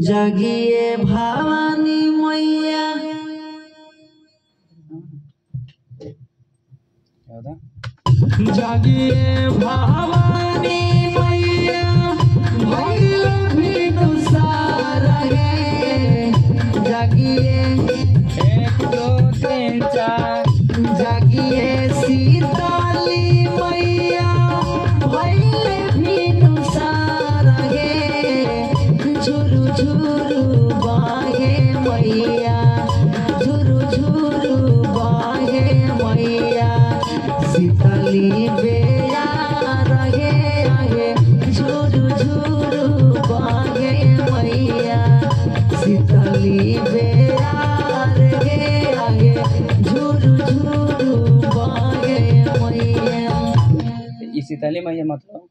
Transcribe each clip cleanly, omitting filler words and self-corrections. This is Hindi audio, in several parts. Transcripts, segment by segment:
जागिए भवानी मैया जागिए भवानी मैया जागिए 1 2 3 4 जागिए सीताली मैया सीताली मैया मतलब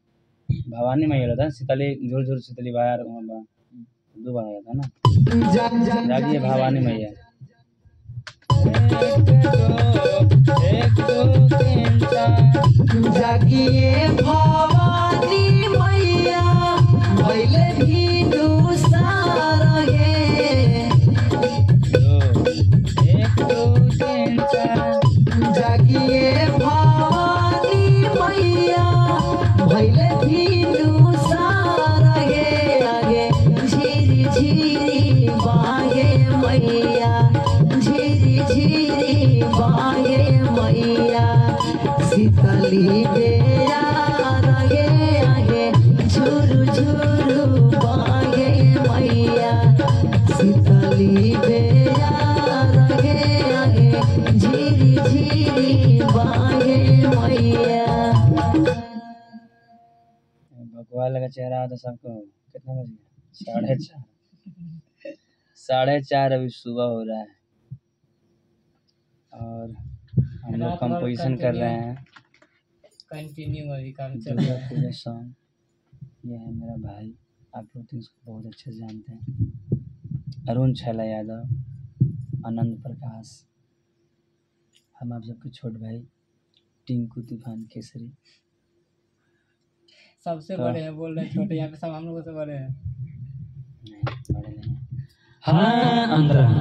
भवानी मैया था सीताली जोर जोर सीताली बाहर दो बार आया था ना जागिए भवानी मैया 1 2 3 4 जागिए भवानी मैया भइले भी लगा चेहरा आता सबको कितना बज गया 4:30 4:30 अभी सुबह हो रहा है और हम लोग कंपोजिशन कर रहे हैं कंटिन्यू अभी काम चल रहा है सॉन्ग। ये है मेरा भाई, आप लोग तो इसको बहुत अच्छे से जानते हैं, अरुण छैला यादव, आनंद प्रकाश, हम आप सबके छोटे भाई टिंकू तूफान केसरी सबसे बड़े हैं, बोल रहे छोटे यहाँ पे सब हम लोगों से बड़े हैं। नहीं बड़े नहीं हैं। हाँ अंदर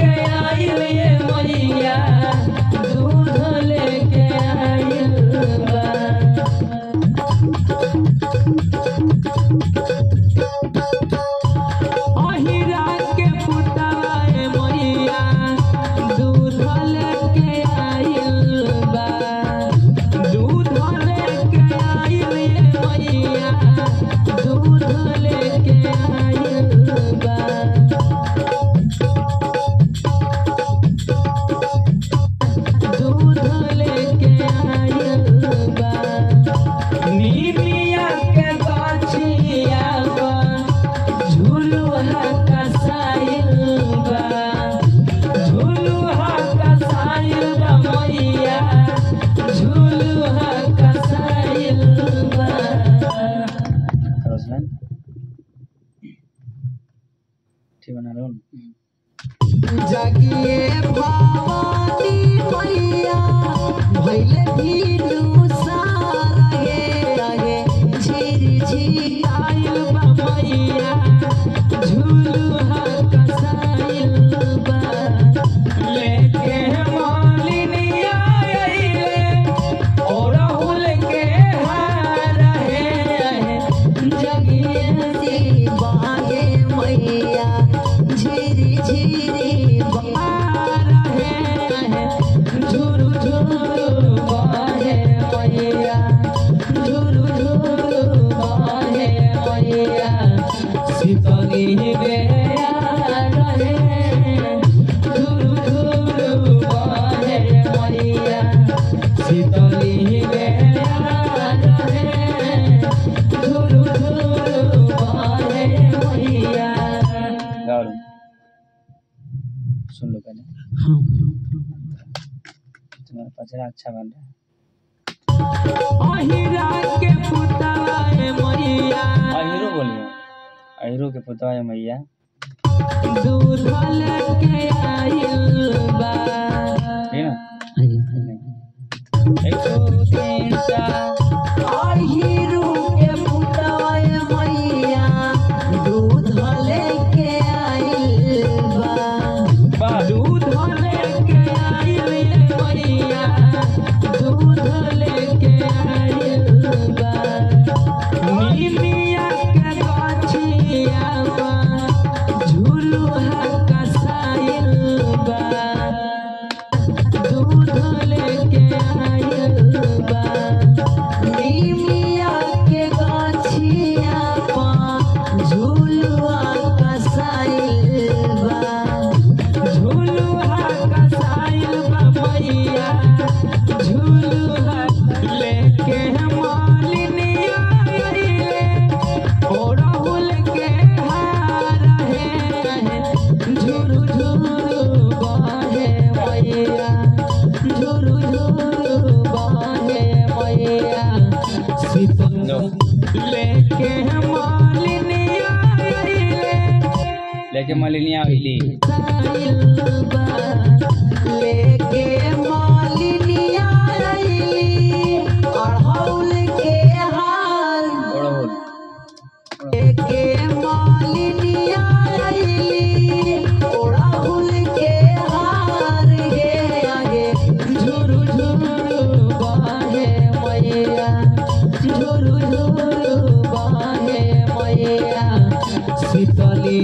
के आया तुम्हारा पचरा अच्छा बन रहा है। अहिरो बोलिए, अहिरो के पुतवा है मैया। लेके मालिनिया आइली, लेके मालिनिया आइली, अड़हुल के हाल, अड़हुल लेके मालिनिया आइली, अड़हुल के हाल गे आगे झुरु झुरु बहे मैया, झुरु झुरु बहे मैया, शीतली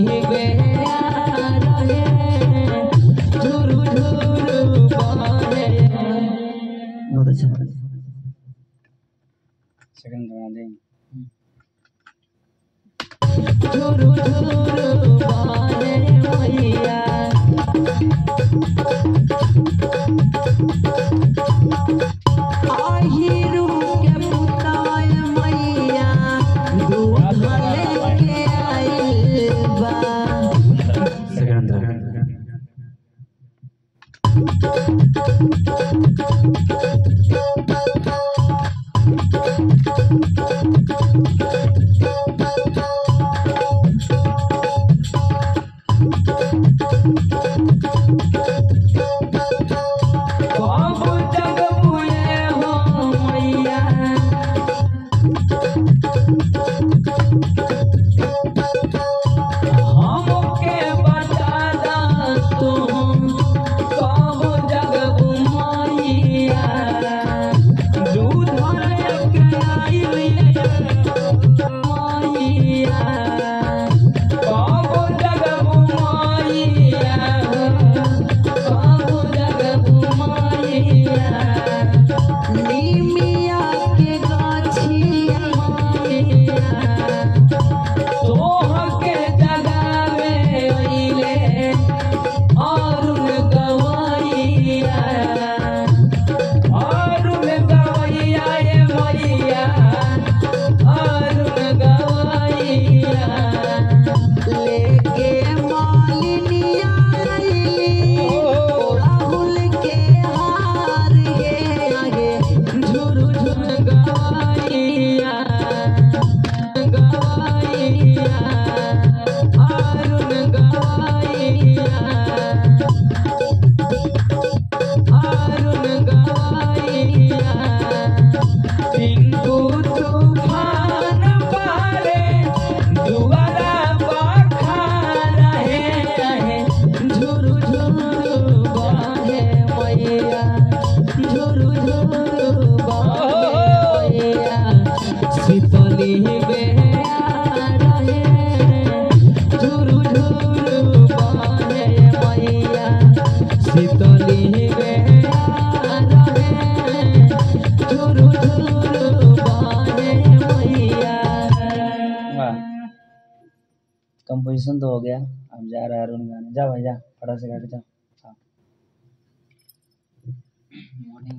कंपोजिशन तो हो गया। अब जा रहा है अरुण गाने। जा भाई जा, फटाफट से गाने जा।